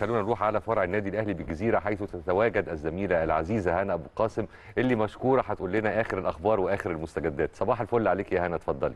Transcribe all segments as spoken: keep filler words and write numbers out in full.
خلونا نروح على فرع النادي الاهلي بالجزيره حيث تتواجد الزميله العزيزه هانا ابو القاسم اللي مشكوره هتقول لنا اخر الاخبار واخر المستجدات. صباح الفل عليك يا هانا، اتفضلي.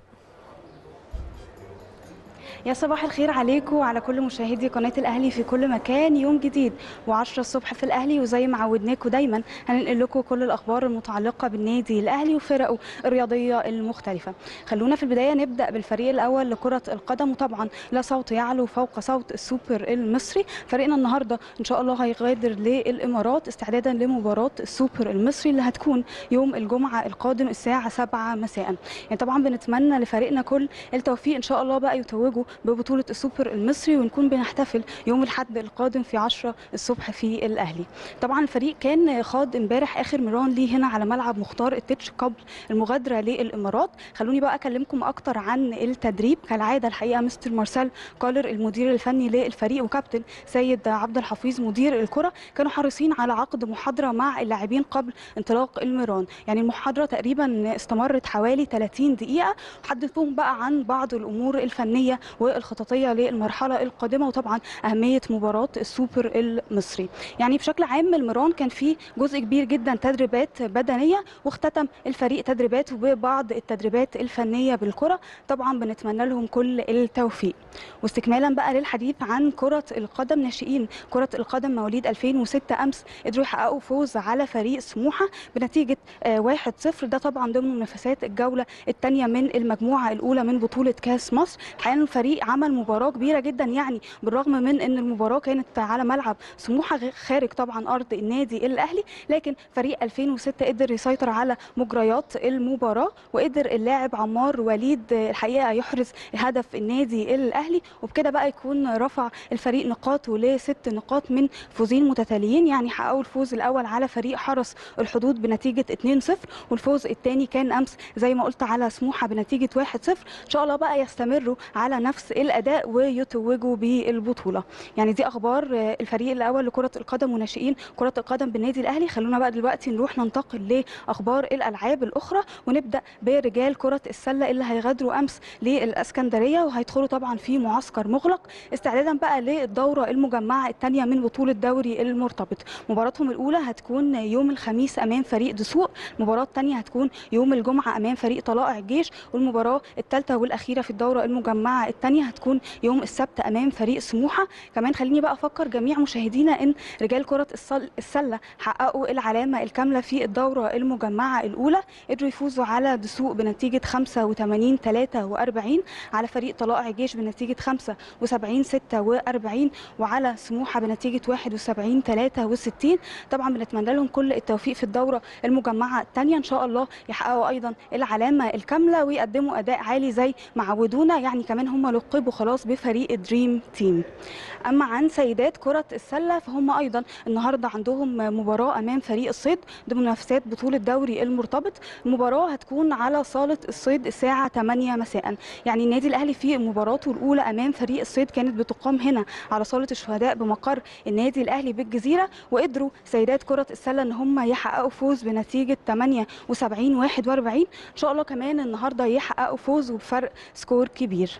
يا صباح الخير عليكم وعلى كل مشاهدي قناه الاهلي في كل مكان. يوم جديد وعشرة الصبح في الاهلي، وزي ما عودناكم دايما هننقل لكم كل الاخبار المتعلقه بالنادي الاهلي وفرقه الرياضيه المختلفه. خلونا في البدايه نبدا بالفريق الاول لكره القدم، وطبعا لا صوت يعلو فوق صوت السوبر المصري. فريقنا النهارده ان شاء الله هيغادر للامارات استعدادا لمباراه السوبر المصري اللي هتكون يوم الجمعه القادم الساعه سبعة مساء. يعني طبعا بنتمنى لفريقنا كل التوفيق ان شاء الله بقى يتوجوا ببطولة السوبر المصري، ونكون بنحتفل يوم الأحد القادم في عشرة الصبح في الأهلي. طبعا الفريق كان خاض امبارح آخر ميران ليه هنا على ملعب مختار التتش قبل المغادرة للإمارات. خلوني بقى أكلمكم أكتر عن التدريب كالعادة. الحقيقة مستر مارسيل كولر المدير الفني للفريق وكابتن سيد عبد الحفيظ مدير الكرة كانوا حريصين على عقد محاضرة مع اللاعبين قبل انطلاق الميران. يعني المحاضرة تقريبا استمرت حوالي ثلاثين دقيقة، حدثوهم بقى عن بعض الأمور الفنية والخططيه للمرحله القادمه، وطبعا اهميه مباراه السوبر المصري. يعني بشكل عام الميران كان فيه جزء كبير جدا تدريبات بدنيه، واختتم الفريق تدريباته ببعض التدريبات الفنيه بالكره. طبعا بنتمنى لهم كل التوفيق. واستكمالا بقى للحديث عن كره القدم، ناشئين كره القدم مواليد ألفين وستة امس قدروا يحققوا فوز على فريق سموحه بنتيجه واحد صفر، ده طبعا ضمن منافسات الجوله الثانيه من المجموعه الاولى من بطوله كاس مصر. حاليا الفريق عمل مباراة كبيرة جدا، يعني بالرغم من ان المباراة كانت على ملعب سموحة خارج طبعا ارض النادي الاهلي، لكن فريق ألفين وستة قدر يسيطر على مجريات المباراة، وقدر اللاعب عمار وليد الحقيقة يحرز هدف النادي الاهلي، وبكده بقى يكون رفع الفريق نقاطه لست نقاط من فوزين متتاليين. يعني حققوا الفوز الاول على فريق حرس الحدود بنتيجة اثنين صفر، والفوز الثاني كان امس زي ما قلت على سموحة بنتيجة واحد صفر. ان شاء الله بقى يستمروا على نفس الاداء ويتوجوا بالبطوله. يعني دي اخبار الفريق الاول لكره القدم وناشئين كره القدم بالنادي الاهلي. خلونا بقى دلوقتي نروح ننتقل لاخبار الالعاب الاخرى، ونبدا برجال كره السله اللي هيغادروا امس للاسكندريه، وهيدخلوا طبعا في معسكر مغلق استعدادا بقى للدوره المجمعه الثانيه من بطوله دوري المرتبط. مباراتهم الاولى هتكون يوم الخميس امام فريق دسوق، المباراه الثانيه هتكون يوم الجمعه امام فريق طلائع الجيش، والمباراه الثالثه والاخيره في الدوره المجمعه الثانيه هتكون يوم السبت امام فريق سموحه. كمان خليني بقى افكر جميع مشاهدينا ان رجال كره السله حققوا العلامه الكامله في الدوره المجمعه الاولى، قدروا يفوزوا على دسوق بنتيجه خمسة وثمانين ثلاثة وأربعين، على فريق طلائع الجيش بنتيجه خمسة وسبعين ستة وأربعين، وعلى سموحه بنتيجه واحد وسبعين ثلاثة وستين. طبعا بنتمنى لهم كل التوفيق في الدوره المجمعه الثانيه، ان شاء الله يحققوا ايضا العلامه الكامله ويقدموا اداء عالي زي ما عودونا. يعني كمان هم لقبوا خلاص بفريق دريم تيم. اما عن سيدات كره السله فهم ايضا النهارده عندهم مباراه امام فريق الصيد ضمن منافسات بطوله دوري المرتبط. المباراه هتكون على صاله الصيد الساعه ثمانية مساء. يعني النادي الاهلي في مباراته الاولى امام فريق الصيد كانت بتقام هنا على صاله الشهداء بمقر النادي الاهلي بالجزيره، وقدروا سيدات كره السله ان هم يحققوا فوز بنتيجه ثمانية وسبعين واحد وأربعين. ان شاء الله كمان النهارده يحققوا فوز وبفرق سكور كبير.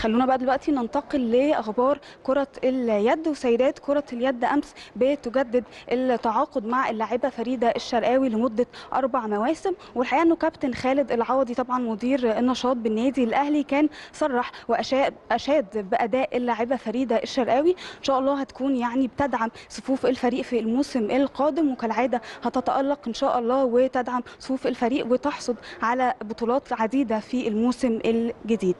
خلونا بقى دلوقتي ننتقل لاخبار كره اليد. وسيدات كره اليد امس بتجدد التعاقد مع اللاعبه فريده الشرقاوي لمده اربع مواسم، والحقيقه انه كابتن خالد العوضي طبعا مدير النشاط بالنادي الاهلي كان صرح واشاد باداء اللاعبه فريده الشرقاوي. ان شاء الله هتكون يعني بتدعم صفوف الفريق في الموسم القادم، وكالعاده هتتالق ان شاء الله وتدعم صفوف الفريق وتحصد على بطولات عديده في الموسم الجديد.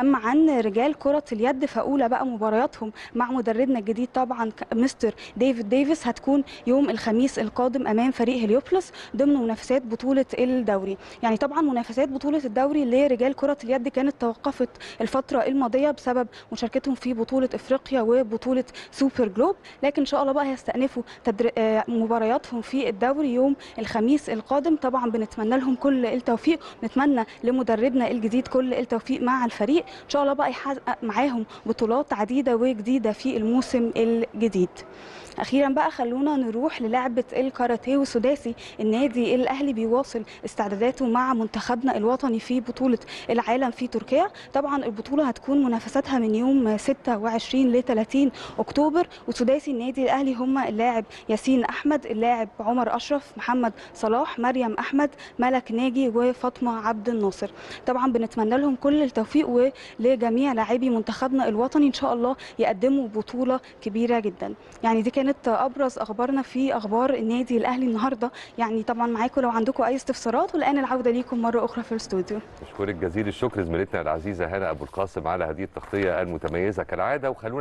اما عن رجال كرة اليد فأولى بقى مبارياتهم مع مدربنا الجديد طبعا مستر ديفيد ديفيس هتكون يوم الخميس القادم أمام فريق هليوبلس ضمن منافسات بطولة الدوري. يعني طبعا منافسات بطولة الدوري لرجال كرة اليد كانت توقفت الفترة الماضية بسبب مشاركتهم في بطولة إفريقيا وبطولة سوبر جلوب، لكن إن شاء الله بقى هيستأنفوا تدر... مبارياتهم في الدوري يوم الخميس القادم. طبعا بنتمنى لهم كل التوفيق، نتمنى لمدربنا الجديد كل التوفيق مع الفريق. إن شاء الله بقى يحقق معاهم بطولات عديده وجديده في الموسم الجديد. اخيرا بقى خلونا نروح للعبه الكاراتيه والسداسي. النادي الاهلي بيواصل استعداداته مع منتخبنا الوطني في بطوله العالم في تركيا. طبعا البطوله هتكون منافستها من يوم ستة وعشرين ل ثلاثين اكتوبر، وسداسي النادي الاهلي هم اللاعب ياسين احمد، اللاعب عمر اشرف، محمد صلاح، مريم احمد، ملك ناجي، وفاطمه عبد الناصر. طبعا بنتمنى لهم كل التوفيق ولجميع لاعبي منتخبنا الوطني ان شاء الله يقدموا بطوله كبيره جدا. يعني دي كانت ابرز اخبارنا في اخبار النادي الاهلي النهارده. يعني طبعا معاكم لو عندكم اي استفسارات، والان العوده ليكم مره اخرى في الاستوديو. بشكرك جزيل الشكر زميلتنا العزيزه هانا ابو القاسم على هذه التغطيه المتميزه كالعاده، وخلونا